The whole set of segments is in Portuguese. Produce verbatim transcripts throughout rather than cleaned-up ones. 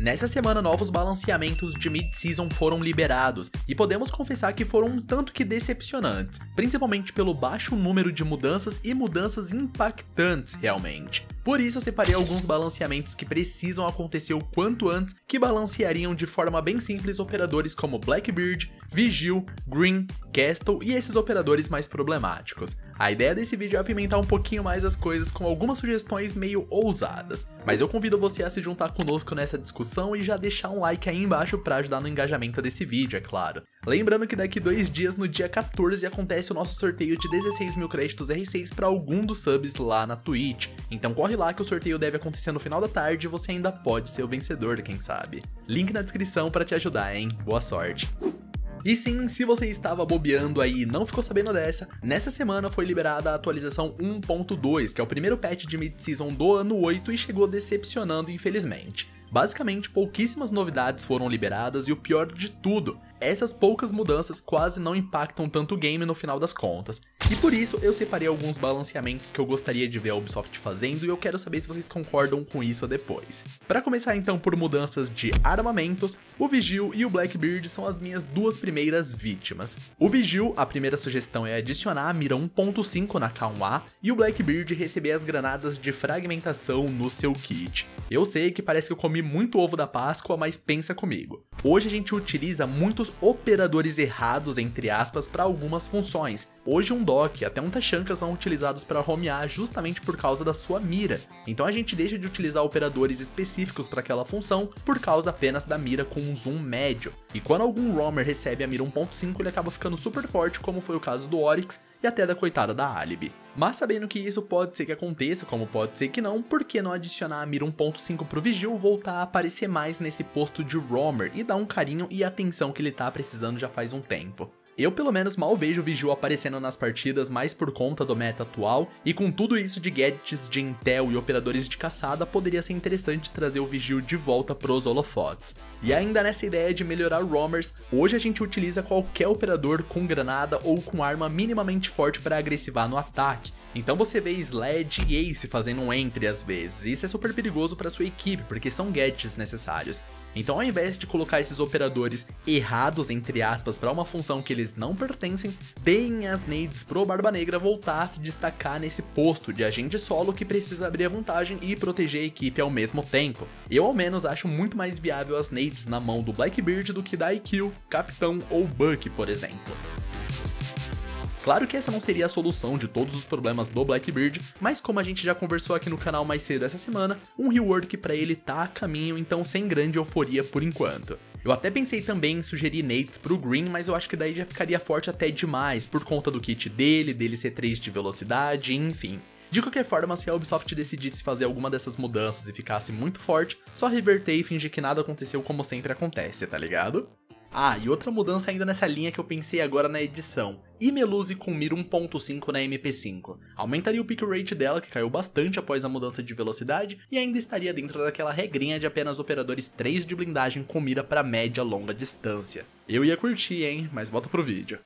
Nessa semana, novos balanceamentos de mid-season foram liberados, e podemos confessar que foram um tanto que decepcionantes, principalmente pelo baixo número de mudanças e mudanças impactantes realmente. Por isso eu separei alguns balanceamentos que precisam acontecer o quanto antes, que balanceariam de forma bem simples operadores como Blackbeard, Vigil, Grim, Castle e esses operadores mais problemáticos. A ideia desse vídeo é apimentar um pouquinho mais as coisas com algumas sugestões meio ousadas, mas eu convido você a se juntar conosco nessa discussão e já deixar um like aí embaixo para ajudar no engajamento desse vídeo, é claro. Lembrando que daqui dois dias, no dia quatorze, acontece o nosso sorteio de dezesseis mil créditos R seis para algum dos subs lá na Twitch, então corre lá que o sorteio deve acontecer no final da tarde e você ainda pode ser o vencedor, quem sabe. Link na descrição para te ajudar, hein? Boa sorte! E sim, se você estava bobeando aí e não ficou sabendo dessa, nessa semana foi liberada a atualização um ponto dois, que é o primeiro patch de mid-season do ano oito e chegou decepcionando, infelizmente. Basicamente, pouquíssimas novidades foram liberadas e o pior de tudo, essas poucas mudanças quase não impactam tanto o game no final das contas. E por isso eu separei alguns balanceamentos que eu gostaria de ver a Ubisoft fazendo e eu quero saber se vocês concordam com isso depois. Para começar então por mudanças de armamentos, o Vigil e o Blackbeard são as minhas duas primeiras vítimas. O Vigil, a primeira sugestão é adicionar a mira um ponto cinco na K um A e o Blackbeard receber as granadas de fragmentação no seu kit. Eu sei que parece que eu comi muito ovo da Páscoa, mas pensa comigo. Hoje a gente utiliza muitos operadores errados, entre aspas, para algumas funções. Hoje um dock, até um Tachanka são utilizados para romear justamente por causa da sua mira. Então a gente deixa de utilizar operadores específicos para aquela função por causa apenas da mira com um zoom médio. E quando algum roamer recebe a mira um ponto cinco, ele acaba ficando super forte, como foi o caso do Oryx e até da coitada da Alibi. Mas sabendo que isso pode ser que aconteça, como pode ser que não, por que não adicionar a mira um ponto cinco pro Vigil voltar a aparecer mais nesse posto de roamer e dar um carinho e atenção que ele tá precisando já faz um tempo? Eu pelo menos mal vejo o Vigil aparecendo nas partidas mais por conta do meta atual, e com tudo isso de gadgets de intel e operadores de caçada, poderia ser interessante trazer o Vigil de volta pros holofotes. E ainda nessa ideia de melhorar roamers, hoje a gente utiliza qualquer operador com granada ou com arma minimamente forte para agressivar no ataque. Então você vê Sledge e Ace fazendo um entre às vezes, isso é super perigoso para sua equipe, porque são gadgets necessários. Então ao invés de colocar esses operadores errados, entre aspas, para uma função que eles não pertencem, deem as nades pro Barba Negra voltar a se destacar nesse posto de agente solo que precisa abrir a vantagem e proteger a equipe ao mesmo tempo. Eu ao menos acho muito mais viável as nades na mão do Blackbeard do que da I Q, Capitão ou Bucky, por exemplo. Claro que essa não seria a solução de todos os problemas do Blackbeard, mas como a gente já conversou aqui no canal mais cedo essa semana, um rework pra ele tá a caminho, então sem grande euforia por enquanto. Eu até pensei também em sugerir nades pro Green, mas eu acho que daí já ficaria forte até demais, por conta do kit dele, dele ser três de velocidade, enfim. De qualquer forma, se a Ubisoft decidisse fazer alguma dessas mudanças e ficasse muito forte, só reverter e fingir que nada aconteceu como sempre acontece, tá ligado? Ah, e outra mudança ainda nessa linha que eu pensei agora na edição, e Melusi com mira um ponto cinco na M P cinco. Aumentaria o pick rate dela, que caiu bastante após a mudança de velocidade, e ainda estaria dentro daquela regrinha de apenas operadores três de blindagem com mira para média longa distância. Eu ia curtir, hein? Mas volta pro vídeo.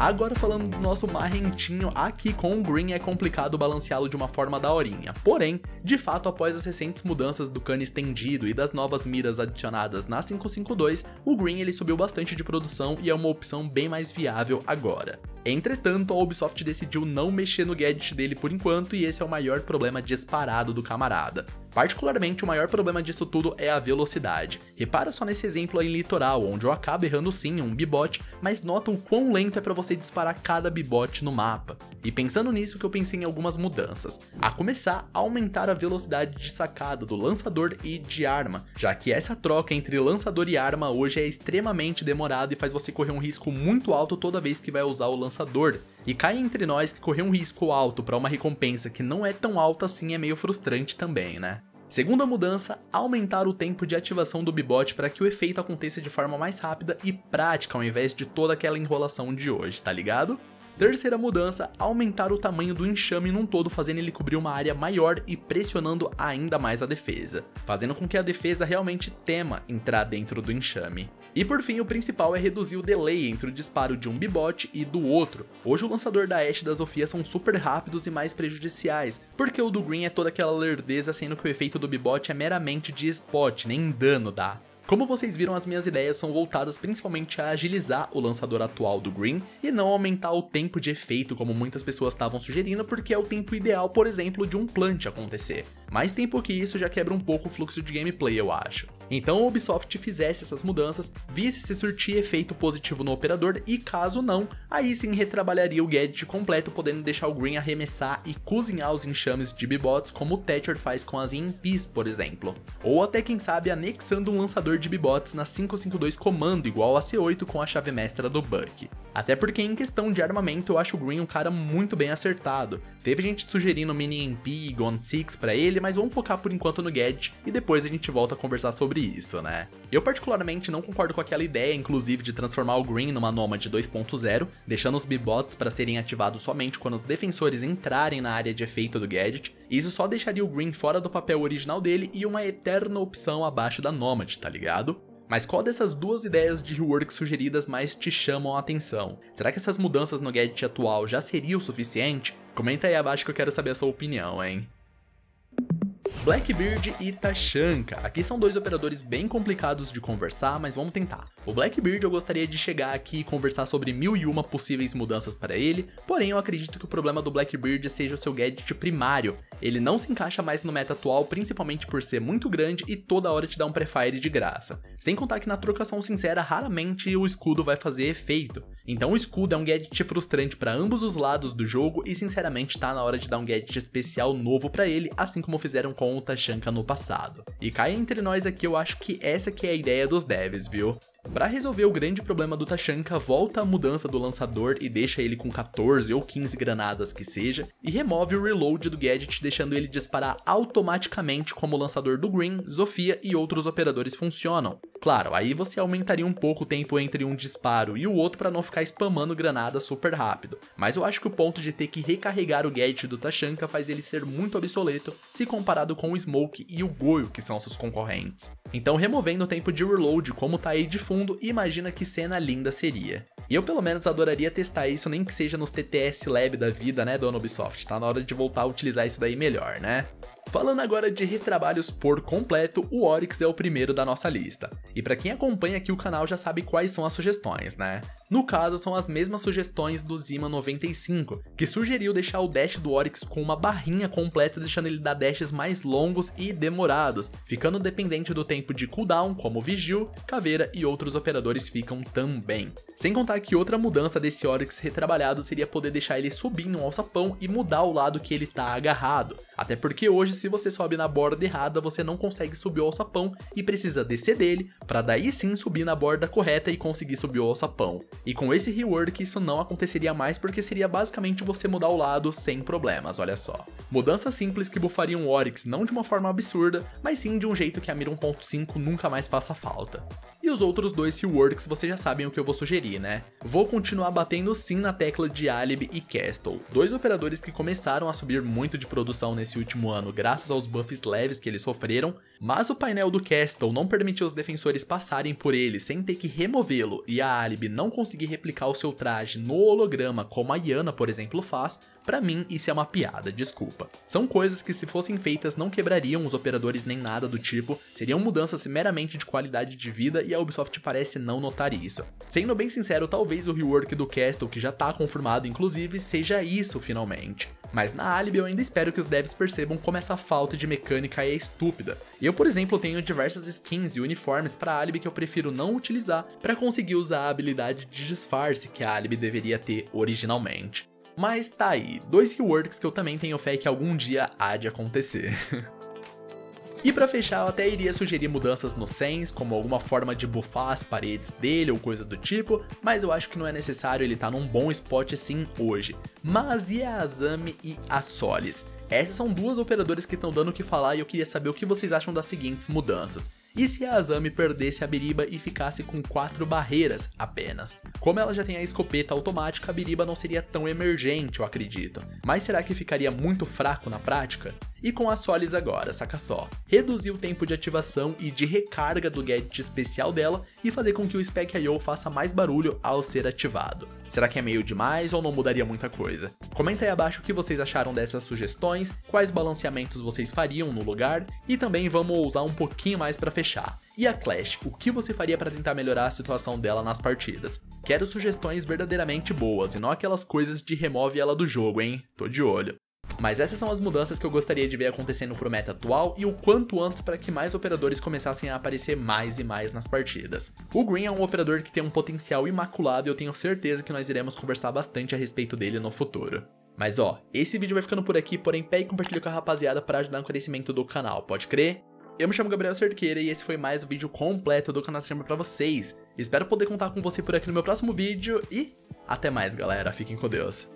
Agora falando do nosso marrentinho, aqui com o Green é complicado balanceá-lo de uma forma daorinha, porém, de fato após as recentes mudanças do cano estendido e das novas miras adicionadas na cinco cinco dois, o Green ele subiu bastante de produção e é uma opção bem mais viável agora. Entretanto, a Ubisoft decidiu não mexer no gadget dele por enquanto e esse é o maior problema disparado do camarada. Particularmente, o maior problema disso tudo é a velocidade. Repara só nesse exemplo aí em Litoral, onde eu acabo errando sim um bibot, mas nota o quão lento é para você disparar cada bibot no mapa. E pensando nisso que eu pensei em algumas mudanças, a começar a aumentar a velocidade de sacada do lançador e de arma, já que essa troca entre lançador e arma hoje é extremamente demorada e faz você correr um risco muito alto toda vez que vai usar o lançador. E cai entre nós que correr um risco alto para uma recompensa que não é tão alta assim é meio frustrante também, né? Segunda mudança, aumentar o tempo de ativação do bibot para que o efeito aconteça de forma mais rápida e prática ao invés de toda aquela enrolação de hoje, tá ligado? Terceira mudança, aumentar o tamanho do enxame num todo, fazendo ele cobrir uma área maior e pressionando ainda mais a defesa, fazendo com que a defesa realmente tema entrar dentro do enxame. E por fim, o principal é reduzir o delay entre o disparo de um bibot e do outro. Hoje o lançador da Ash e da Zofia são super rápidos e mais prejudiciais, porque o do Grim é toda aquela lerdeza, sendo que o efeito do bibot é meramente de spot, nem dano dá. Como vocês viram, as minhas ideias são voltadas principalmente a agilizar o lançador atual do Grim e não aumentar o tempo de efeito como muitas pessoas estavam sugerindo, porque é o tempo ideal, por exemplo, de um plant acontecer. Mais tempo que isso já quebra um pouco o fluxo de gameplay, eu acho. Então a Ubisoft fizesse essas mudanças, visse se surtir efeito positivo no operador e caso não, aí sim retrabalharia o gadget completo, podendo deixar o Grim arremessar e cozinhar os enxames de bibots como o Thatcher faz com as I M Ps, por exemplo. Ou até quem sabe anexando um lançador de bibots na cinco cinco dois comando igual a C oito com a chave mestra do Bucky. Até porque em questão de armamento eu acho o Green um cara muito bem acertado. Teve gente sugerindo mini M P e Gun seis pra ele, mas vamos focar por enquanto no gadget e depois a gente volta a conversar sobre isso, né? Eu particularmente não concordo com aquela ideia, inclusive, de transformar o Green numa Nomad dois ponto zero, deixando os bibots para serem ativados somente quando os defensores entrarem na área de efeito do gadget. Isso só deixaria o Green fora do papel original dele e uma eterna opção abaixo da Nomad, tá ligado? Mas qual dessas duas ideias de rework sugeridas mais te chamam a atenção? Será que essas mudanças no gadget atual já seriam o suficiente? Comenta aí abaixo que eu quero saber a sua opinião, hein? Blackbeard e Tachanka. Aqui são dois operadores bem complicados de conversar, mas vamos tentar. O Blackbeard eu gostaria de chegar aqui e conversar sobre mil e uma possíveis mudanças para ele, porém eu acredito que o problema do Blackbeard seja o seu gadget primário. Ele não se encaixa mais no meta atual, principalmente por ser muito grande e toda hora te dá um prefire de graça. Sem contar que na trocação sincera raramente o escudo vai fazer efeito. Então o escudo é um gadget frustrante para ambos os lados do jogo e sinceramente tá na hora de dar um gadget especial novo para ele, assim como fizeram com o Tachanka no passado. E cai entre nós aqui, eu acho que essa que é a ideia dos devs, viu? Pra resolver o grande problema do Tachanka, volta a mudança do lançador e deixa ele com quatorze ou quinze granadas que seja, e remove o reload do gadget, deixando ele disparar automaticamente como o lançador do Green, Zofia e outros operadores funcionam. Claro, aí você aumentaria um pouco o tempo entre um disparo e o outro pra não ficar spamando granada super rápido, mas eu acho que o ponto de ter que recarregar o gadget do Tachanka faz ele ser muito obsoleto se comparado com o Smoke e o Goyo, que são seus concorrentes. Então removendo o tempo de reload como tá aí de fundo, imagina que cena linda seria. E eu pelo menos adoraria testar isso, nem que seja nos T T S Lab da vida, né, dona Ubisoft? Tá na hora de voltar a utilizar isso daí melhor, né? Falando agora de retrabalhos por completo, o Oryx é o primeiro da nossa lista. E pra quem acompanha aqui o canal já sabe quais são as sugestões, né? No caso, são as mesmas sugestões do Zima noventa e cinco, que sugeriu deixar o dash do Oryx com uma barrinha completa, deixando ele dar dashes mais longos e demorados, ficando dependente do tempo de cooldown, como Vigil, Caveira e outros operadores ficam também. Sem contar que outra mudança desse Oryx retrabalhado seria poder deixar ele subir no alçapão e mudar o lado que ele tá agarrado. Até porque hoje, se você sobe na borda errada, você não consegue subir o alçapão e precisa descer dele, para daí sim subir na borda correta e conseguir subir o alçapão. E com esse rework isso não aconteceria mais, porque seria basicamente você mudar o lado sem problemas, olha só. Mudanças simples que bufariam o Oryx não de uma forma absurda, mas sim de um jeito que a mira um ponto cinco nunca mais faça falta. E os outros dois reworks vocês já sabem o que eu vou sugerir, né? Vou continuar batendo sim na tecla de Alibi e Castle, dois operadores que começaram a subir muito de produção nesse último ano, graças aos buffs leves que eles sofreram, mas o painel do Castle não permitiu os defensores passarem por ele sem ter que removê-lo, e a Alibi não conseguir replicar o seu traje no holograma como a Yana, por exemplo, faz. Pra mim, isso é uma piada, desculpa. São coisas que, se fossem feitas, não quebrariam os operadores nem nada do tipo, seriam mudanças meramente de qualidade de vida e a Ubisoft parece não notar isso. Sendo bem sincero, talvez o rework do Castle, que já tá confirmado inclusive, seja isso finalmente. Mas na Alibi eu ainda espero que os devs percebam como essa falta de mecânica é estúpida. Eu, por exemplo, tenho diversas skins e uniformes pra Alibi que eu prefiro não utilizar pra conseguir usar a habilidade de disfarce que a Alibi deveria ter originalmente. Mas tá aí, dois reworks que eu também tenho fé que algum dia há de acontecer. E pra fechar, eu até iria sugerir mudanças no Sens, como alguma forma de buffar as paredes dele ou coisa do tipo, mas eu acho que não é necessário, ele tá num bom spot sim hoje. Mas e a Azami e a Solis? Essas são duas operadoras que estão dando o que falar e eu queria saber o que vocês acham das seguintes mudanças. E se a Azami perdesse a biriba e ficasse com quatro barreiras apenas? Como ela já tem a escopeta automática, a biriba não seria tão emergente, eu acredito. Mas será que ficaria muito fraco na prática? E com a Solis agora, saca só. Reduzir o tempo de ativação e de recarga do gadget especial dela e fazer com que o Spec ponto i o faça mais barulho ao ser ativado. Será que é meio demais ou não mudaria muita coisa? Comenta aí abaixo o que vocês acharam dessas sugestões, quais balanceamentos vocês fariam no lugar e também vamos ousar um pouquinho mais para fechar. E a Clash, o que você faria para tentar melhorar a situação dela nas partidas? Quero sugestões verdadeiramente boas e não aquelas coisas de remove ela do jogo, hein? Tô de olho. Mas essas são as mudanças que eu gostaria de ver acontecendo pro meta atual e o quanto antes para que mais operadores começassem a aparecer mais e mais nas partidas. O Grim é um operador que tem um potencial imaculado e eu tenho certeza que nós iremos conversar bastante a respeito dele no futuro. Mas ó, esse vídeo vai ficando por aqui, porém pegue e compartilhe com a rapaziada para ajudar no crescimento do canal, pode crer? Eu me chamo Gabriel Cerqueira e esse foi mais um vídeo completo do canal para vocês. Espero poder contar com você por aqui no meu próximo vídeo e até mais galera, fiquem com Deus.